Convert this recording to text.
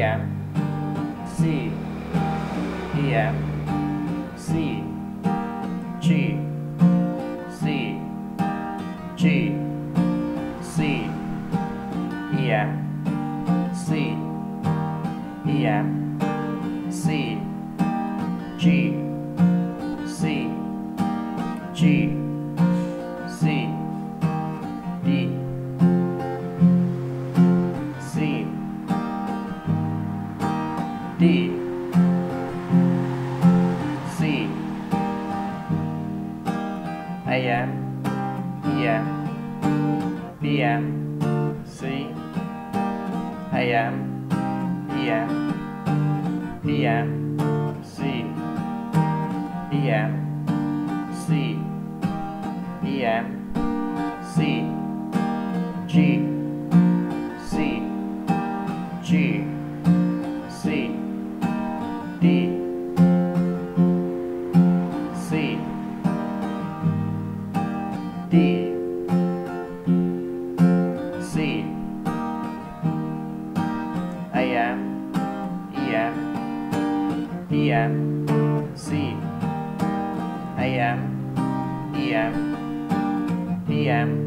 EM C EM C G C G C EM C EM C G C G C D C D C AM EM BM C AM EM BM C EM C EM C G C G C D C D C AM EM BM C AM EM BM